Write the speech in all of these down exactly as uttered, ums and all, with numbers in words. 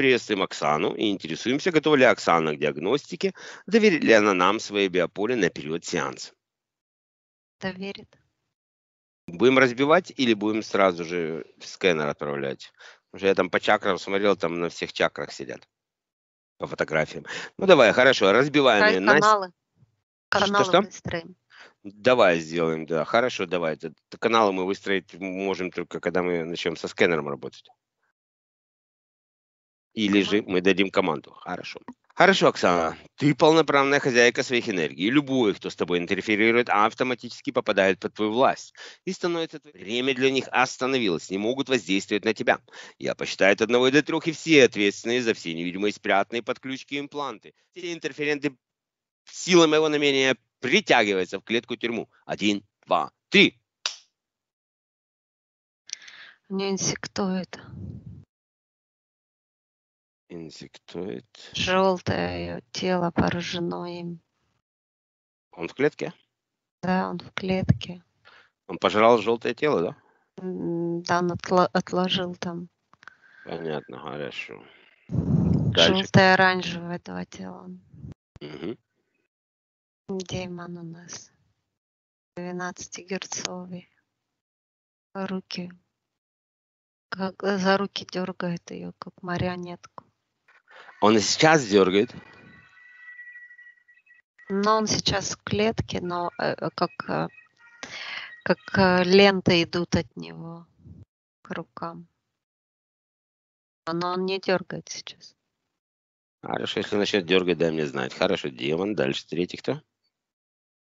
приветствуем Оксану и интересуемся, готова ли Оксана к диагностике, доверит ли она нам свои биополе на период сеанса. Доверит. Будем разбивать или будем сразу же в скэнер отправлять? Уже я там по чакрам смотрел, там на всех чакрах сидят. По фотографиям. Ну давай, хорошо, разбиваем. На... Каналы. Каналы что, выстроим. Давай сделаем, да. Хорошо, давай. Каналы мы выстроить можем только, когда мы начнем со скэнером работать. Или же мы дадим команду. Хорошо. Хорошо, Оксана. Ты полноправная хозяйка своих энергий. Любой, кто с тобой интерферирует, автоматически попадает под твою власть. И становится... Время для них остановилось. Не могут воздействовать на тебя. Я посчитаю от одного до трех, и все ответственные за все невидимые спрятанные под ключки и импланты. Все интерференты силой моего намерения притягиваются в клетку-тюрьму. Один, два, три. Не инсектоид. Инсектоид. Желтое тело поражено им. Он в клетке? Да, он в клетке. Он пожрал желтое тело, да? Да, он отло отложил там. Понятно, хорошо. Желтое, оранжевое этого тела. Угу. Демон у нас. двенадцатигерцовый. Руки. Как за руки дергает ее, как марионетку. Он и сейчас дергает? Но он сейчас в клетке, но как, как ленты идут от него к рукам. Но он не дергает сейчас. Хорошо, если начнет дергать, дай мне знать. Хорошо, демон. Дальше третий кто?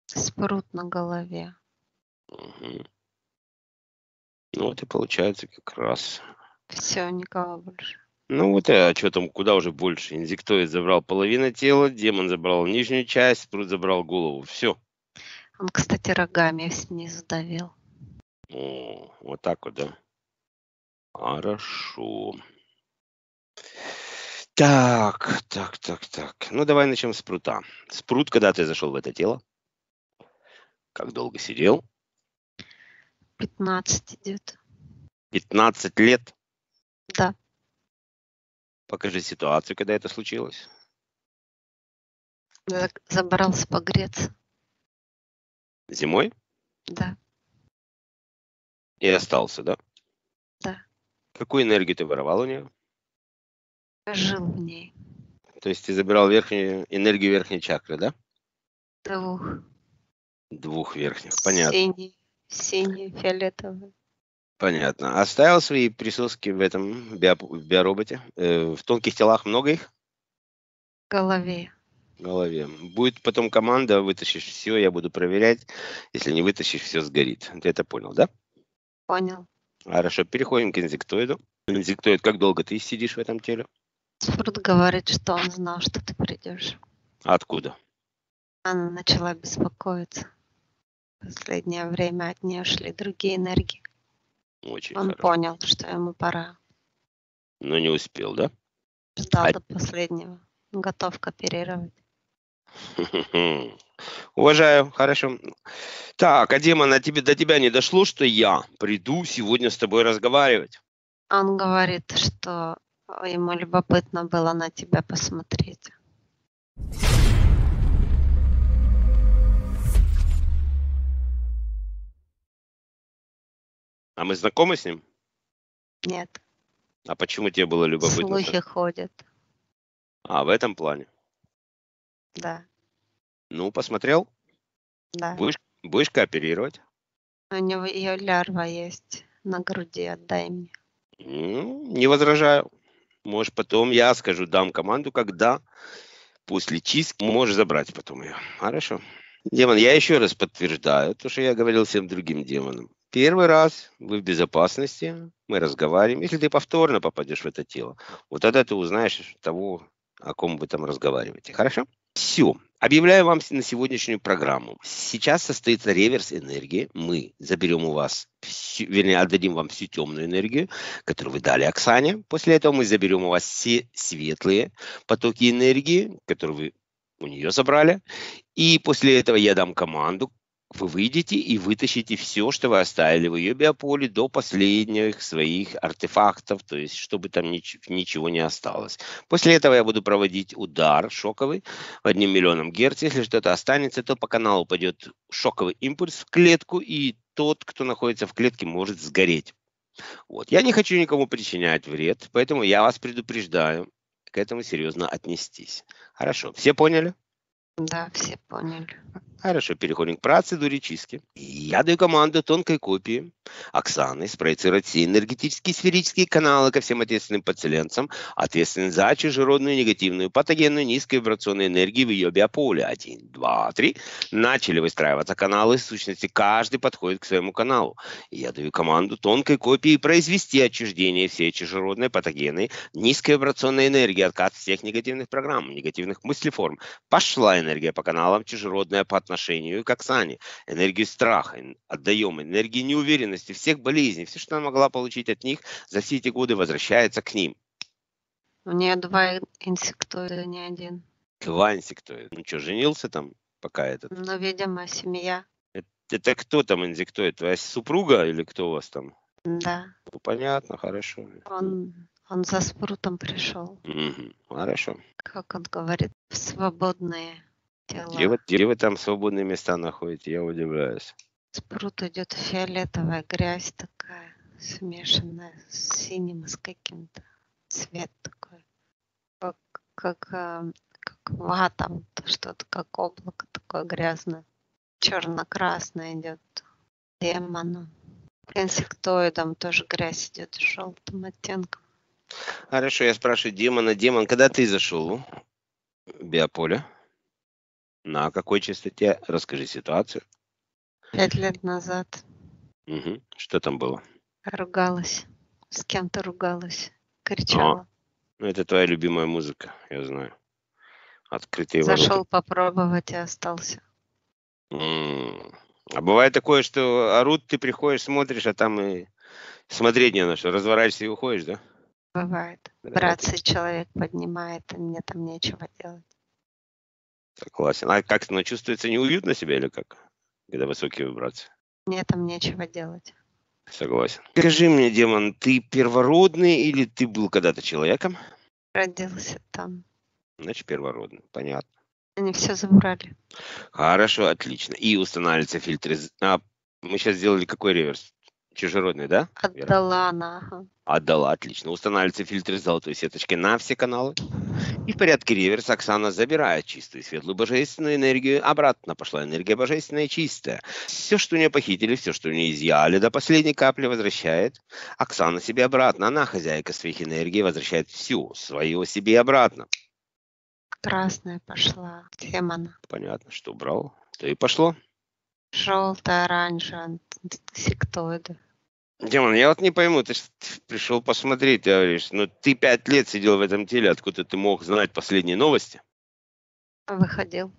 Спрут на голове. Угу. Ну вот и получается как раз. Все, никого больше. Ну вот, а что там, куда уже больше? Инсектоид забрал половину тела, демон забрал нижнюю часть, спрут забрал голову. Все. Он, кстати, рогами снизу давил. О, вот так вот, да? Хорошо. Так, так, так, так. Ну давай начнем с спрута. Спрут, когда ты зашел в это тело? Как долго сидел? пятнадцать идет. пятнадцать лет? Да. Покажи ситуацию, когда это случилось. Забрался погреться. Зимой? Да. И остался, да? Да. Какую энергию ты воровал у нее? Жил в ней. То есть ты забирал верхнюю, энергию верхней чакры, да? Двух. Двух верхних, понятно. Синий. Синий, фиолетовый. Понятно. Оставил свои присоски в этом био, в биороботе? Э, в тонких телах много их? В голове. В голове. Будет потом команда, вытащишь все, я буду проверять. Если не вытащишь, все сгорит. Ты это понял, да? Понял. Хорошо, переходим к инсектоиду. Инсектоид, как долго ты сидишь в этом теле? Спрут говорит, что он знал, что ты придешь. Откуда? Она начала беспокоиться. Последнее время от нее шли другие энергии. Очень Он хорошо. Понял, что ему пора. Но не успел, да? Ждал а... до последнего. Готов кооперировать. Уважаю, хорошо. Так, а демон, а тебе, до тебя не дошло, что я приду сегодня с тобой разговаривать? Он говорит, что ему любопытно было на тебя посмотреть. А мы знакомы с ним? Нет. А почему тебе было любопытно? Слухи ходят. А, в этом плане? Да. Ну, посмотрел? Да. Будешь, будешь кооперировать? У него ее лярва есть на груди, отдай мне. Ну, не возражаю. Может, потом я скажу, дам команду, когда после чистки можешь забрать потом ее. Хорошо. Демон, я еще раз подтверждаю то, что я говорил всем другим демонам. Первый раз вы в безопасности, мы разговариваем. Если ты повторно попадешь в это тело, вот тогда ты узнаешь того, о ком вы там разговариваете. Хорошо? Все. Объявляю вам на сегодняшнюю программу. Сейчас состоится реверс энергии. Мы заберем у вас, всю, вернее, отдадим вам всю темную энергию, которую вы дали Оксане. После этого мы заберем у вас все светлые потоки энергии, которые вы у нее забрали. И после этого я дам команду, вы выйдете и вытащите все, что вы оставили в ее биополе до последних своих артефактов, то есть чтобы там ничего не осталось. После этого я буду проводить удар шоковый одним миллионом герц. Если что-то останется, то по каналу пойдет шоковый импульс в клетку, и тот, кто находится в клетке, может сгореть. Вот. Я не хочу никому причинять вред, поэтому я вас предупреждаю к этому серьезно отнестись. Хорошо, все поняли? Да, все поняли. Хорошо, переходим к процедуре чистки. Я даю команду тонкой копии Оксаны спроецировать все энергетические сферические каналы ко всем ответственным пациентам, ответственным за чужеродную негативную патогенную низковибрационную энергию в ее биополе. Один, два, три. Начали выстраиваться каналы. В сущности, каждый подходит к своему каналу. Я даю команду тонкой копии произвести отчуждение всей чужеродной патогенной низковибрационной энергии, откат всех негативных программ, негативных мыслеформ. Пошла энергия по каналам чужеродная по отношению к Оксане. Энергию страха отдаем, энергию неуверенности, всех болезней, все, что она могла получить от них за все эти годы, возвращается к ним. У нее два инсектоида, не один. Два инсектоида. Ну что, женился там пока этот? Ну, видимо, семья. Это, это кто там инсектоид? Твоя супруга или кто у вас там? Да. Ну, понятно, хорошо. Он, он за спрутом пришел. Угу, хорошо. Как он говорит, в свободные... Где вы, где вы там свободные места находите? Я удивляюсь. С прута идет фиолетовая грязь такая, смешанная с синим, с каким-то. Цвет такой. Как, как, как вата, что-то как облако такое грязное. Черно-красное идет демону. К инсектоидам тоже грязь идет желтым оттенком. Хорошо, я спрашиваю демона. Демон, когда ты зашел в биополе? На какой частоте? Расскажи ситуацию. Пять лет назад. Угу. Что там было? Ругалась. С кем-то ругалась. Кричала. О, ну это твоя любимая музыка, я знаю. Открытые ворота. Зашел попробовать и остался. М-м-м. А бывает такое, что орут, ты приходишь, смотришь, а там и смотреть не на что. Разворачиваешься и уходишь, да? Бывает. Братцы человек поднимает, и мне там нечего делать. Согласен. А как, она чувствуется неуютно себя или как? Когда высокие вибрации? Мне там нечего делать. Согласен. Скажи мне, демон, ты первородный или ты был когда-то человеком? Родился там. Значит, первородный. Понятно. Они все забрали. Хорошо, отлично. И устанавливаются фильтры. А, мы сейчас сделали какой реверс? Чужеродный, да? Отдала она. Ага. Отдала, отлично. Устанавливаются фильтры с золотой сеточкой на все каналы. И в порядке реверса Оксана забирает чистую и светлую божественную энергию. Обратно пошла энергия божественная и чистая. Все, что у нее похитили, все, что у нее изъяли, до последней капли возвращает Оксана себе обратно. Она, хозяйка своих энергий, возвращает всю свою себе обратно. Красная пошла. Кем она? Понятно, что убрал, то и пошло. Желтая, оранжевая, сектоиды. Демон, я вот не пойму, ты пришел посмотреть, ты говоришь, но ты пять лет сидел в этом теле, откуда ты мог знать последние новости? Выходил.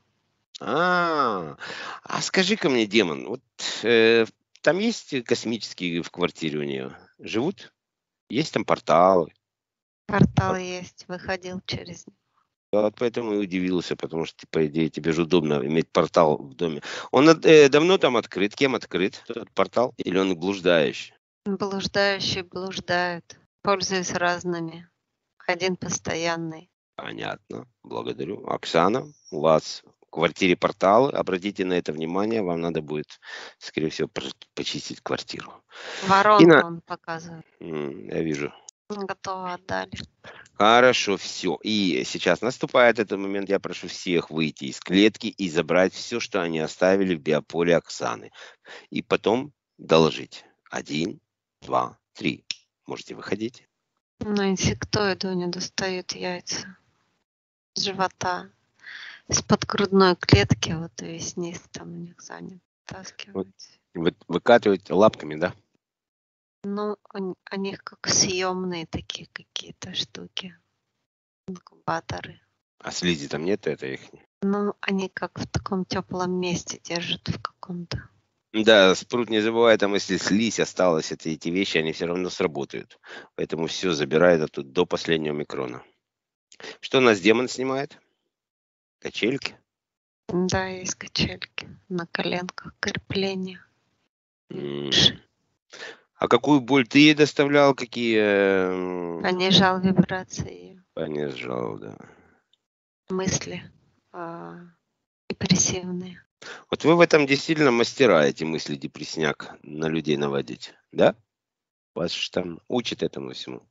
А, а скажи-ка мне, демон, вот э, там есть космические в квартире у нее? Живут? Есть там порталы? Порталы вот. Есть, выходил через них. Вот поэтому и удивился, потому что, по идее, тебе же удобно иметь портал в доме. Он э, давно там открыт? Кем открыт этот портал? Или он блуждающий? Блуждающий блуждает, пользуясь разными. Один постоянный. Понятно. Благодарю. Оксана, у вас в квартире порталы. Обратите на это внимание. Вам надо будет, скорее всего, почистить квартиру. Воронку на... он показывает. Я вижу. Готово, отдали. Хорошо, все. И сейчас наступает этот момент. Я прошу всех выйти из клетки и забрать все, что они оставили в биополе Оксаны. И потом доложить. Один, два, три. Можете выходить. На инсектоиду не достают яйца. С живота. Из-под грудной клетки. Вот весь низ там у них занят. Таскивать. Вот, выкатывать лапками, да? Ну, у них как съемные такие какие-то штуки, инкубаторы. А слизи там нет, это их? Ну, они как в таком теплом месте держат в каком-то. Да, спрут не забывай, там если слизь осталась, это, эти вещи, они все равно сработают. Поэтому все забирает оттуда до последнего микрона. Что у нас демон снимает? Качельки? Да, есть качельки. на коленках крепления. А какую боль ты ей доставлял? Какие? Понижал вибрации. Понижал, да. Мысли э, депрессивные. Вот вы в этом действительно мастера, эти мысли депрессняк на людей наводить, да? Вас же там учат этому всему.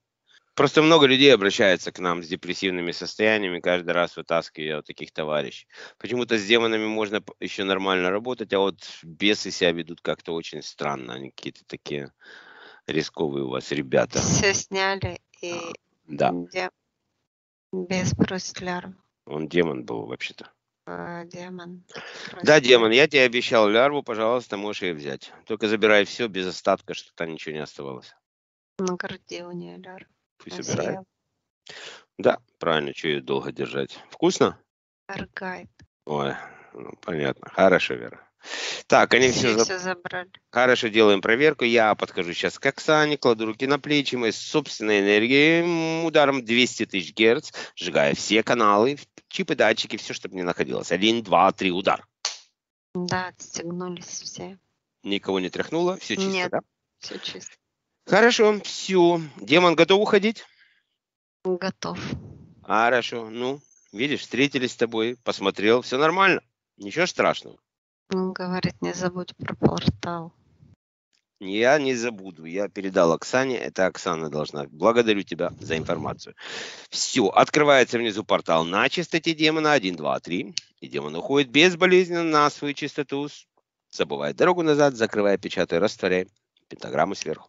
Просто много людей обращается к нам с депрессивными состояниями, каждый раз вытаскивая вот таких товарищей. Почему-то с демонами можно еще нормально работать, а вот бесы себя ведут как-то очень странно. Они какие-то такие рисковые у вас ребята. Все сняли, и да. Дем... бес просит лярву. Он демон был вообще-то. А, демон. Просит. Да, демон, я тебе обещал лярву, пожалуйста, можешь ее взять. Только забирай все без остатка, чтобы там ничего не оставалось. На груди у нее лярва. Пусть собирает. Да, правильно, что ее долго держать. Вкусно? Аргайд. Ой, ну, понятно. Хорошо, Вера. Так, они все, все, за... все забрали. Хорошо, делаем проверку. Я подхожу сейчас к Оксане, кладу руки на плечи, моей собственной энергией, ударом двести тысяч герц, сжигая все каналы, чипы, датчики, все, чтобы не находилось. Один, два, три, удар. Да, отстегнулись все. Никого не тряхнуло? Все чисто, нет, да? Все чисто. Хорошо, все. Демон готов уходить? Готов. Хорошо. Ну, видишь, встретились с тобой, посмотрел, все нормально. Ничего страшного. Он говорит, не забудь про портал. Я не забуду. Я передал Оксане. Это Оксана должна. Благодарю тебя за информацию. Все. Открывается внизу портал на чистоте демона. Один, два, три. И демон уходит безболезненно на свою чистоту. Забывает дорогу назад, закрывая, печатая, растворяя пентаграмму сверху.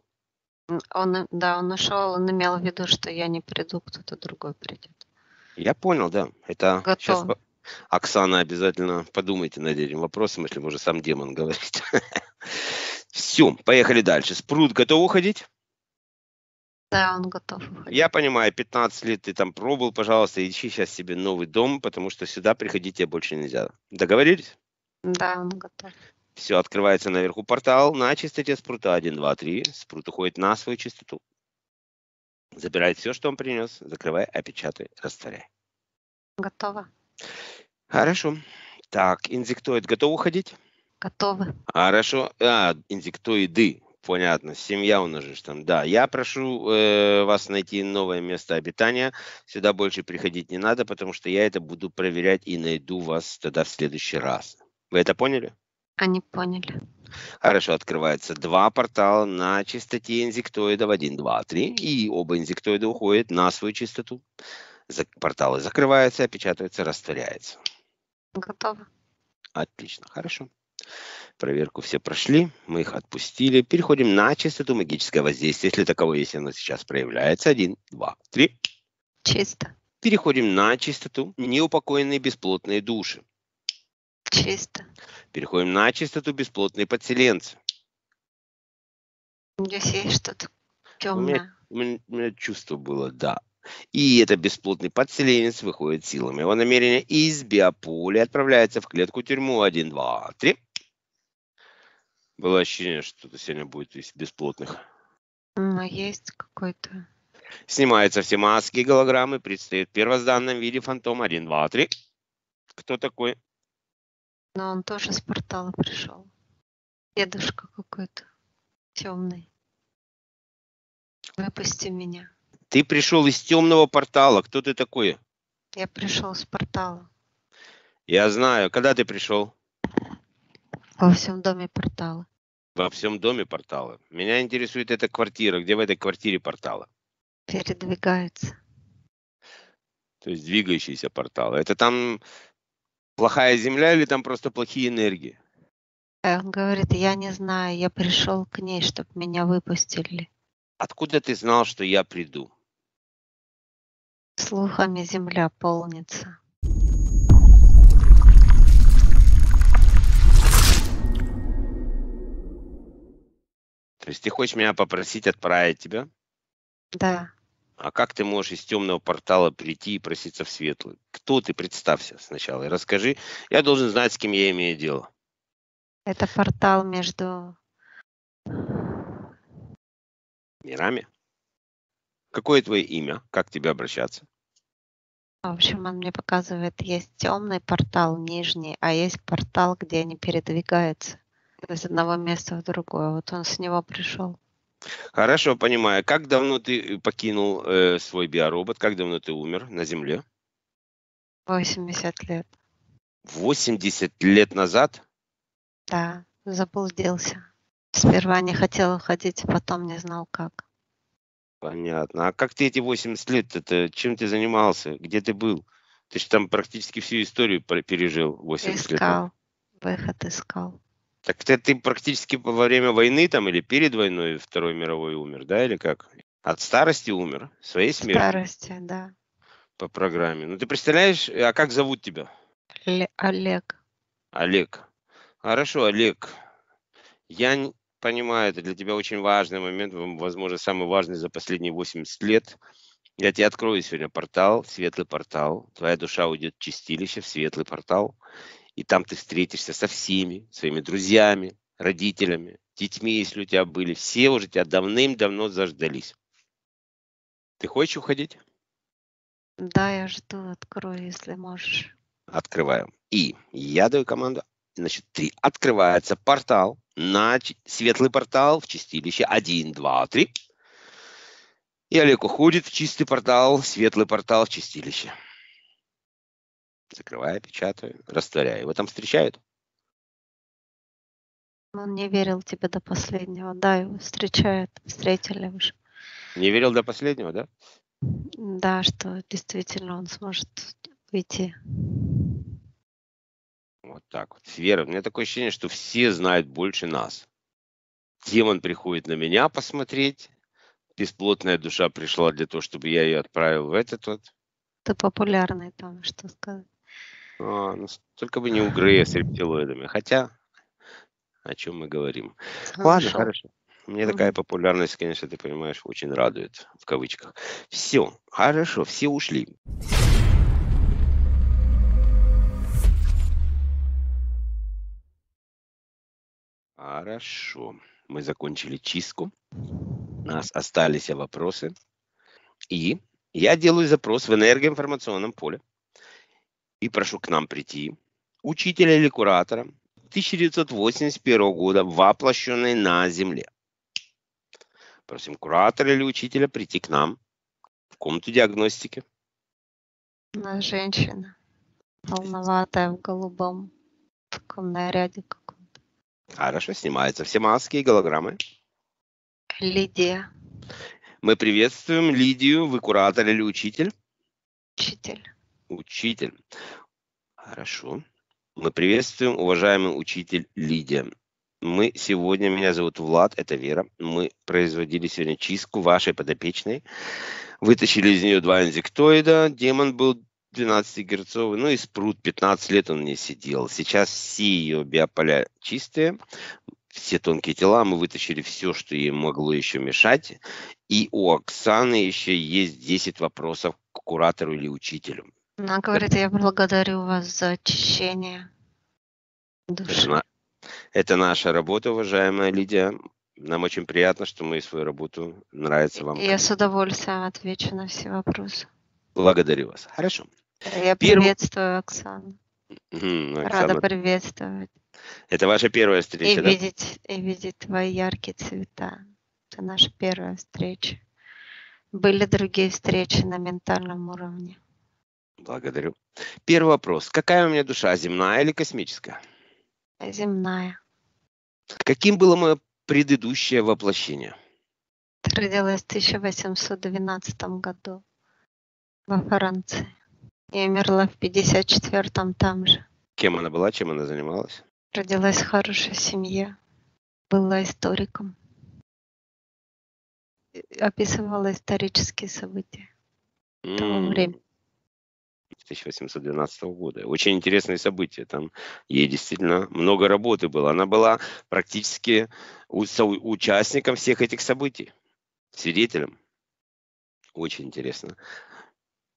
Он, да, он ушел, он имел в виду, что я не приду, кто-то другой придет. Я понял, да. Это готов. Сейчас, Оксана, обязательно подумайте над этим вопросом, если уже сам демон говорит. Все, поехали дальше. Спрут готов уходить? Да, он готов уходить. Я понимаю, пятнадцать лет ты там пробыл, пожалуйста, ищи сейчас себе новый дом, потому что сюда приходить тебе больше нельзя. Договорились? Да, он готов. Все, открывается наверху портал на чистоте спрута. Один, два, три. Спрут уходит на свою чистоту. Забирает все, что он принес. Закрывай, опечатай, растворяй. Готово. Хорошо. Так, инсектоид готов уходить? Готовы. Хорошо. А, инсектоиды. Понятно. Семья у нас же там. Да, я прошу э, вас найти новое место обитания. Сюда больше приходить не надо, потому что я это буду проверять и найду вас тогда в следующий раз. Вы это поняли? Они поняли. Хорошо, открывается два портала на чистоте инсектоидов. Один, два, три. И оба инсектоида уходят на свою чистоту. Порталы закрываются, опечатываются, растворяются. Готово. Отлично, хорошо. Проверку все прошли, мы их отпустили. Переходим на чистоту магическое воздействие. Если таково есть, оно сейчас проявляется. Один, два, три. Чисто. Переходим на чистоту неупокоенные бесплотные души. Чисто. Переходим на чистоту бесплотные подселенцы. Здесь есть что-то темное. У меня, у меня чувство было, да. И это бесплотный подселенец выходит силами. Его намерение из биополя отправляется в клетку-тюрьму. Один, два, три. Было ощущение, что это сегодня будет из бесплотных. Но есть какой-то. Снимаются все маски и голограммы. Предстает в первозданном виде фантом. Один, два, три. Кто такой? Но он тоже с портала пришел. Дедушка какой-то темный. Выпусти меня. Ты пришел из темного портала. Кто ты такой? Я пришел с портала. Я знаю. Когда ты пришел? Во всем доме портала. Во всем доме портала. Меня интересует эта квартира. Где в этой квартире портала? Передвигается. То есть двигающийся портал. Это там... Плохая земля или там просто плохие энергии? Он говорит, я не знаю, я пришел к ней, чтобы меня выпустили. Откуда ты знал, что я приду? Слухами земля полнится. То есть ты хочешь меня попросить отправить тебя? Да. А как ты можешь из темного портала прийти и проситься в светлый? Кто ты? Представься сначала и расскажи. Я должен знать, с кем я имею дело. Это портал между... мирами? Какое твое имя? Как к тебе обращаться? В общем, он мне показывает, есть темный портал, нижний, а есть портал, где они передвигаются. То есть одного места в другое. Вот он с него пришел. Хорошо, понимаю. Как давно ты покинул э, свой биоробот? Как давно ты умер на Земле? восемьдесят лет. восемьдесят лет назад? Да, заблудился. Сперва не хотел уходить, потом не знал как. Понятно. А как ты эти восемьдесят лет-то, чем ты занимался? Где ты был? Ты же там практически всю историю пережил восемьдесят лет. Искал. Выход искал. Так ты, ты практически во время войны там или перед войной Второй мировой умер, да, или как? От старости умер? Своей смерти? От старости, да. По программе. Ну ты представляешь, а как зовут тебя? Л- Олег. Олег. Хорошо, Олег. Я понимаю, это для тебя очень важный момент, возможно, самый важный за последние восемьдесят лет. Я тебе открою сегодня портал, светлый портал. Твоя душа уйдет в чистилище, в светлый портал. И там ты встретишься со всеми своими друзьями, родителями, детьми, если у тебя были. Все уже тебя давным-давно заждались. Ты хочешь уходить? Да, я жду. Открою, если можешь. Открываем. И я даю команду. Значит, три. Открывается портал. На светлый портал в чистилище. Один, два, три. И Олег уходит в чистый портал, светлый портал в чистилище. Закрываю, печатаю, растворяю. Его там встречают? Он не верил тебе до последнего. Да, его встречают. Встретили уже. Не верил до последнего, да? Да, что действительно он сможет уйти. Вот так вот. С Верой. У меня такое ощущение, что все знают больше нас. Демон приходит на меня посмотреть. Бесплотная душа пришла для того, чтобы я ее отправил в этот вот. Ты популярный там, что сказать. А, ну, только бы не угры с рептилоидами. Хотя, о чем мы говорим. Хорошо. Ладно, хорошо. Мне угу. такая популярность, конечно, ты понимаешь, очень радует, в кавычках. Все, хорошо, все ушли. Хорошо, мы закончили чистку. У нас остались вопросы. И... Я делаю запрос в энергоинформационном поле и прошу к нам прийти учителя или куратора тысяча девятьсот восемьдесят первого года, воплощенный на Земле. Просим куратора или учителя прийти к нам в комнату диагностики. Она женщина, полноватая, в голубом, в таком наряде каком-то. Хорошо, снимаются все маски и голограммы. Лидия. Мы приветствуем Лидию. Вы куратор или учитель? Учитель. Учитель. Хорошо. Мы приветствуем, уважаемый учитель Лидия. Мы сегодня, меня зовут Влад, это Вера. Мы производили сегодня чистку вашей подопечной. Вытащили из нее два инсектоида. Демон был двенадцатигерцовый, ну и спрут. пятнадцать лет он не сидел. Сейчас все ее биополя чистые. Все тонкие тела, мы вытащили все, что ей могло еще мешать. И у Оксаны еще есть десять вопросов к куратору или учителю. Она говорит, я благодарю вас за очищение души. Это, это наша работа, уважаемая Лидия. Нам очень приятно, что мы свою работу нравится вам. Я с удовольствием отвечу на все вопросы. Благодарю вас. Хорошо. Я Перв... приветствую Оксану. Угу, Оксана. Рада приветствовать. Это ваша первая встреча, и да? Видеть, и видеть твои яркие цвета. Это наша первая встреча. Были другие встречи на ментальном уровне. Благодарю. Первый вопрос. Какая у меня душа, земная или космическая? Земная. Каким было мое предыдущее воплощение? Ты родилась в тысяча восемьсот двенадцатом году во Франции. И умерла в пятьдесят четвёртом там же. Кем она была, чем она занималась? Родилась в хорошей семье, была историком, описывала исторические события mm. того времени. тысяча восемьсот двенадцатого года. Очень интересные события. Там ей действительно много работы было. Она была практически участником всех этих событий, свидетелем. Очень интересно.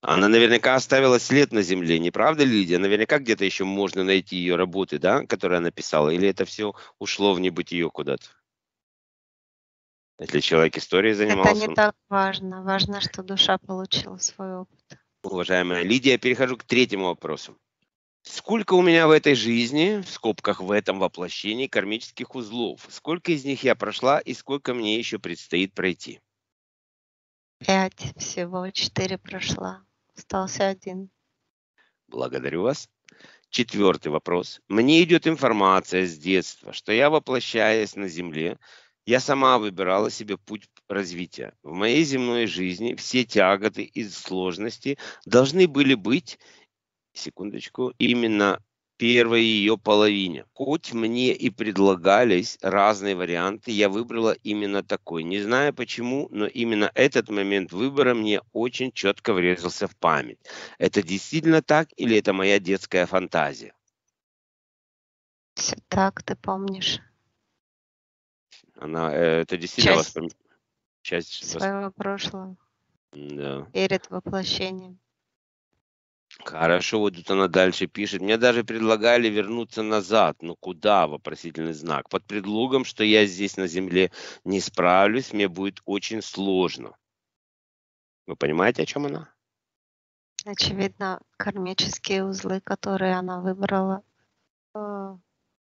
Она наверняка оставила след на Земле, не правда, Лидия? Наверняка где-то еще можно найти ее работы, да, которые она писала, или это все ушло в небытие куда-то? Если человек историей занимался... Это не так важно. Важно, что душа получила свой опыт. уважаемая Лидия. Перехожу к третьему вопросу. Сколько у меня в этой жизни, в скобках в этом воплощении, кармических узлов? Сколько из них я прошла и сколько мне еще предстоит пройти? Пять всего, четыре прошла. Остался один. Благодарю вас. Четвертый вопрос. Мне идет информация с детства, что я, воплощаясь на Земле, я сама выбирала себе путь развития. В моей земной жизни все тяготы и сложности должны были быть, секундочку, именно первой ее половине. Хоть мне и предлагались разные варианты, я выбрала именно такой. Не знаю почему, но именно этот момент выбора мне очень четко врезался в память. Это действительно так или это моя детская фантазия? Все так, ты помнишь. Она, это действительно часть, воспом... часть своего восп... прошлого. Да. Перед воплощением. Хорошо, вот тут она дальше пишет. Мне даже предлагали вернуться назад. Но куда? Вопросительный знак. Под предлогом, что я здесь на Земле не справлюсь, мне будет очень сложно. Вы понимаете, о чем она? Очевидно, кармические узлы, которые она выбрала,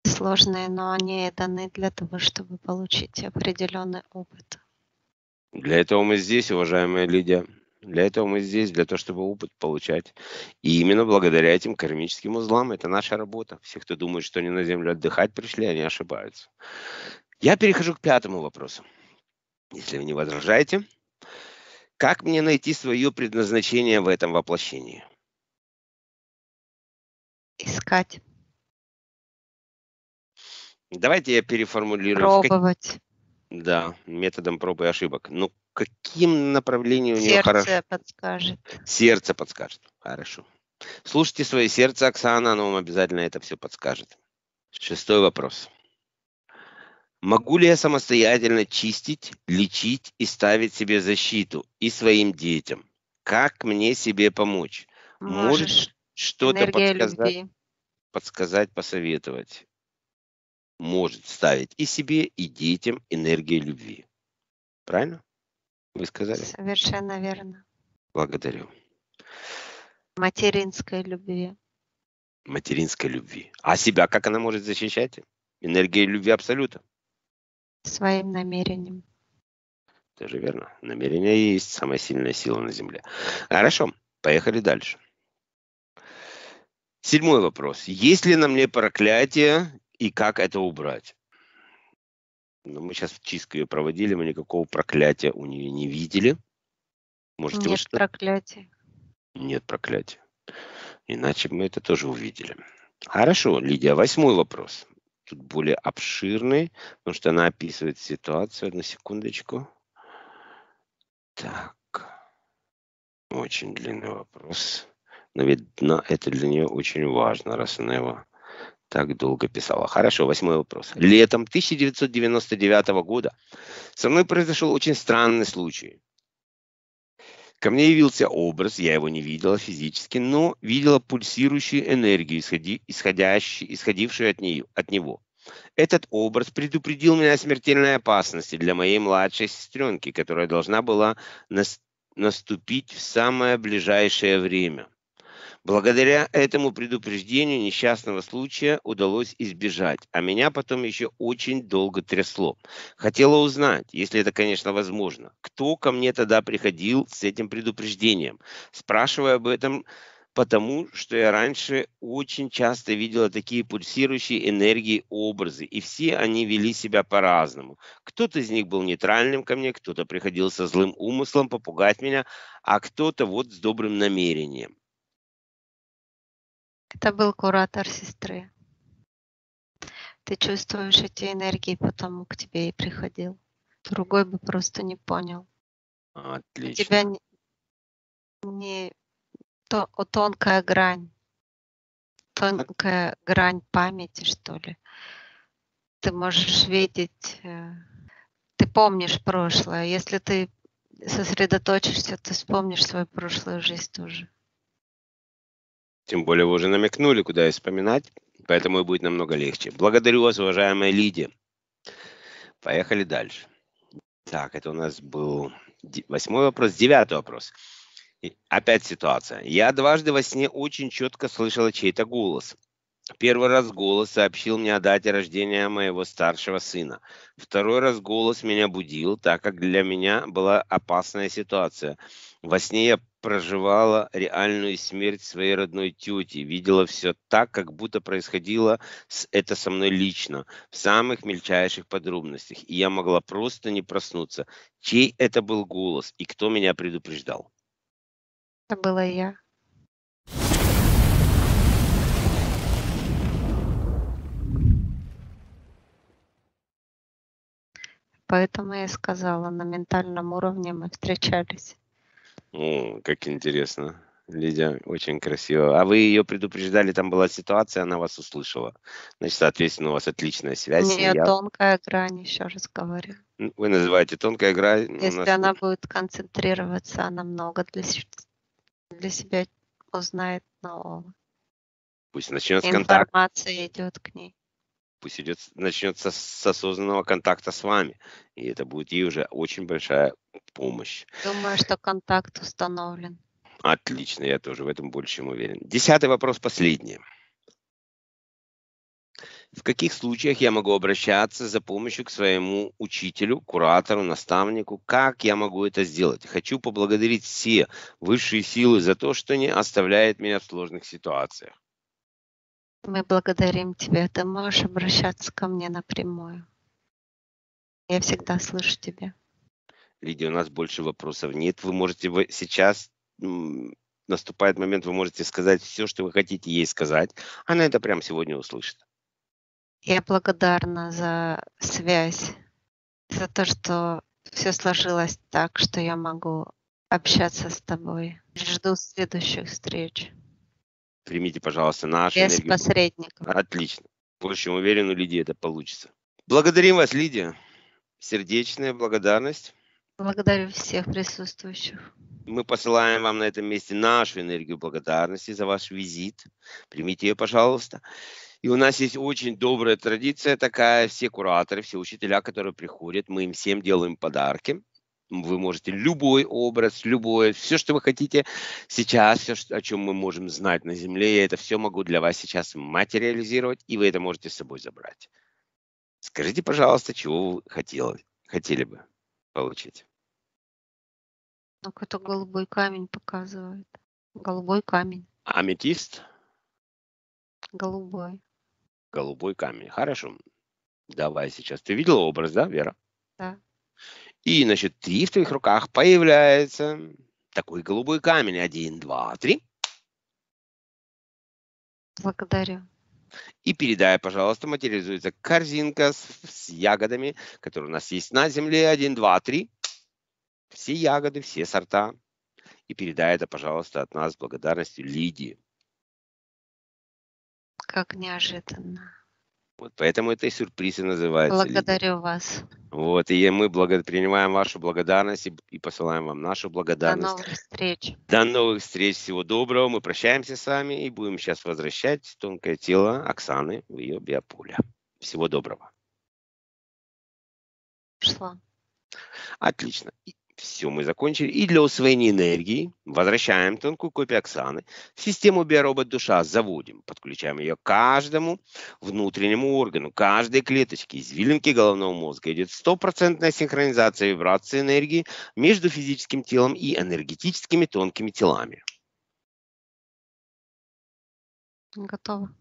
сложные, но они даны для того, чтобы получить определенный опыт. Для этого мы здесь, уважаемая Лидия. Для этого мы здесь, для того, чтобы опыт получать. И именно благодаря этим кармическим узлам это наша работа. Все, кто думает, что они на Землю отдыхать пришли, они ошибаются. Я перехожу к пятому вопросу. Если вы не возражаете. Как мне найти свое предназначение в этом воплощении? Искать. Давайте я переформулирую. Пробовать. Да, методом проб и ошибок. Ну, каким направлением у нее хорошо? Сердце подскажет. Сердце подскажет. Хорошо. Слушайте свое сердце, Оксана, оно вам обязательно это все подскажет. Шестой вопрос. Могу ли я самостоятельно чистить, лечить и ставить себе защиту и своим детям? Как мне себе помочь? Можешь что-то подсказать, подсказать, посоветовать? Может ставить и себе, и детям энергию любви. Правильно? Вы сказали? Совершенно верно. Благодарю. Материнской любви. Материнской любви. А себя как она может защищать? Энергией любви абсолюта. Своим намерением. Тоже верно. Намерение есть самая сильная сила на Земле. Хорошо. Поехали дальше. Седьмой вопрос. Есть ли на мне проклятие? И как это убрать? Ну, мы сейчас чистку ее проводили, мы никакого проклятия у нее не видели. Можете Нет проклятия. Нет проклятия. Иначе мы это тоже увидели. Хорошо, Лидия, восьмой вопрос. Тут более обширный, потому что она описывает ситуацию. Одну секундочку. Так. Очень длинный вопрос. Но, видно, это для нее очень важно, раз она его... так долго писала. Хорошо, восьмой вопрос. Летом тысяча девятьсот девяносто девятого года со мной произошел очень странный случай. Ко мне явился образ, я его не видела физически, но видела пульсирующую энергию, исходящую, исходившую от, нее, от него. Этот образ предупредил меня о смертельной опасности для моей младшей сестренки, которая должна была наступить в самое ближайшее время. Благодаря этому предупреждению несчастного случая удалось избежать, а меня потом еще очень долго трясло. Хотела узнать, если это, конечно, возможно, кто ко мне тогда приходил с этим предупреждением. Спрашиваю об этом потому, что я раньше очень часто видела такие пульсирующие энергии образы, и все они вели себя по-разному. Кто-то из них был нейтральным ко мне, кто-то приходил со злым умыслом попугать меня, а кто-то вот с добрым намерением. Это был куратор сестры. Ты чувствуешь эти энергии, потому к тебе и приходил. Другой бы просто не понял. Отлично. У тебя не, не то, тонкая грань. Тонкая грань памяти, что ли. Ты можешь видеть, ты помнишь прошлое. Если ты сосредоточишься, ты вспомнишь свою прошлую жизнь тоже. Тем более вы уже намекнули, куда и вспоминать, поэтому и будет намного легче. Благодарю вас, уважаемая Лидия. Поехали дальше. Так, это у нас был восьмой вопрос. Девятый вопрос. Опять ситуация. Я дважды во сне очень четко слышала чей-то голос. Первый раз голос сообщил мне о дате рождения моего старшего сына. Второй раз голос меня будил, так как для меня была опасная ситуация. Во сне я проживала реальную смерть своей родной тети, видела все так, как будто происходило это со мной лично, в самых мельчайших подробностях. И я могла просто не проснуться. Чей это был голос и кто меня предупреждал? Это была я. Поэтому я сказала, на ментальном уровне мы встречались. О, как интересно. Лидия, очень красиво. А вы ее предупреждали, там была ситуация, она вас услышала. Значит, соответственно, у вас отличная связь. У нее я... тонкая грань, еще раз говорю. Вы называете тонкая грань. Если нас... она будет концентрироваться, она много для, для себя узнает нового. Пусть начнется контакт. Информация идет к ней. Пусть идет, начнется с осознанного контакта с вами. И это будет ей уже очень большая помощь. Думаю, что контакт установлен. Отлично, я тоже в этом больше чем уверен. Десятый вопрос, последний. В каких случаях я могу обращаться за помощью к своему учителю, куратору, наставнику? Как я могу это сделать? Хочу поблагодарить все высшие силы за то, что не оставляет меня в сложных ситуациях. Мы благодарим тебя. Ты можешь обращаться ко мне напрямую. Я всегда слышу тебя. Лидия, у нас больше вопросов нет. Вы можете вы сейчас, наступает момент, вы можете сказать все, что вы хотите ей сказать. Она это прямо сегодня услышит. Я благодарна за связь, за то, что все сложилось так, что я могу общаться с тобой. Жду следующих встреч. Примите, пожалуйста, нашу без энергию. Посредников. Отлично. Больше чем уверен, у Лидии это получится. Благодарим вас, Лидия. Сердечная благодарность. Благодарю всех присутствующих. Мы посылаем вам на этом месте нашу энергию благодарности за ваш визит. Примите ее, пожалуйста. И у нас есть очень добрая традиция такая. Все кураторы, все учителя, которые приходят, мы им всем делаем подарки. Вы можете любой образ, любое, все, что вы хотите сейчас, все, о чем мы можем знать на Земле, я это все могу для вас сейчас материализировать, и вы это можете с собой забрать. Скажите, пожалуйста, чего вы хотели, хотели бы получить? Ну, какой-то голубой камень показывает. Голубой камень. Аметист? Голубой. Голубой камень. Хорошо. Давай сейчас. Ты видела образ, да, Вера? Да. И, значит, три в твоих руках появляется такой голубой камень. Один, два, три. Благодарю. И передай, пожалуйста, материализуется корзинка с, с ягодами, которые у нас есть на земле. Один, два, три. Все ягоды, все сорта. И передай это, пожалуйста, от нас с благодарностью Лидии. Как неожиданно. Вот поэтому это и сюрприз и называется. Благодарю вас. Вот, и мы благо... принимаем вашу благодарность и, и посылаем вам нашу благодарность. До новых встреч. До новых встреч. Всего доброго. Мы прощаемся с вами и будем сейчас возвращать тонкое тело Оксаны в ее биополе. Всего доброго. Пошла. Отлично. Все, мы закончили. И для усвоения энергии возвращаем тонкую копию Оксаны в систему биоробот душа, заводим, подключаем ее к каждому внутреннему органу, каждой клеточке, извилинке головного мозга. Идет стопроцентная синхронизация вибрации энергии между физическим телом и энергетическими тонкими телами. Готово.